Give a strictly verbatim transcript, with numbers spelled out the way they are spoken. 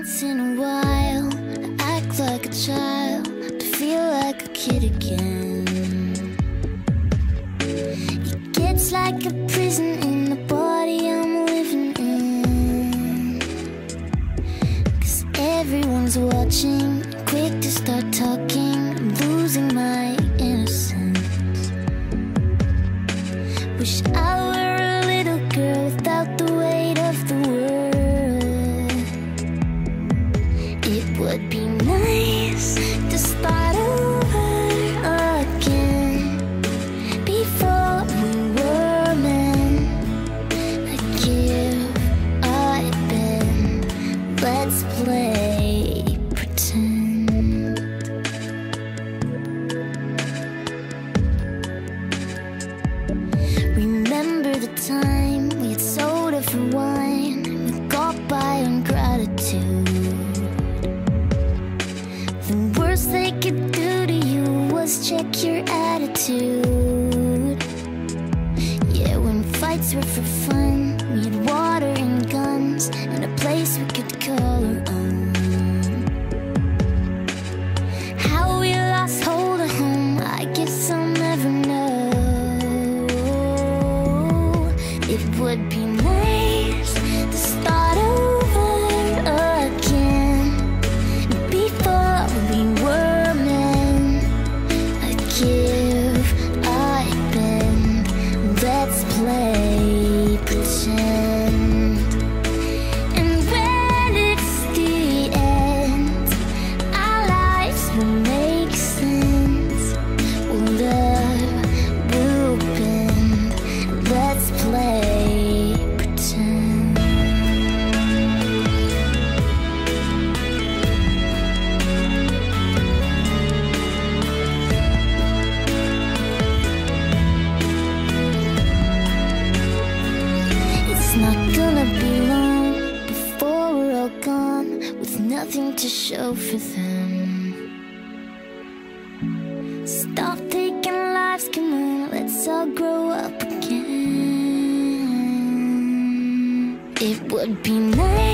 Once in a while, I act like a child to feel like a kid again. It gets like a prison in the body I'm living in, 'cause everyone's watching, quick to start talking. I'm losing my innocence. Wish I were a little girl without the weight of the world. It would be nice to start over again, before we were men. I give, I've been. Let's play pretend. Remember the time we had soda for wine, we got by on gratitude. The worst they could do to you was check your attitude. Yeah, when fights were for fun, we had water and guns and a place we could call our own. How we lost hold of home, I guess I'll never know. It would be nice to start over. Play pretend. And when it's the end, our lives will make sense. We'll love, we'll bend. Let's play pretend. Not gonna be long before we're all gone, with nothing to show for them. Stop taking lives, come on, let's all grow up again. It would be nice.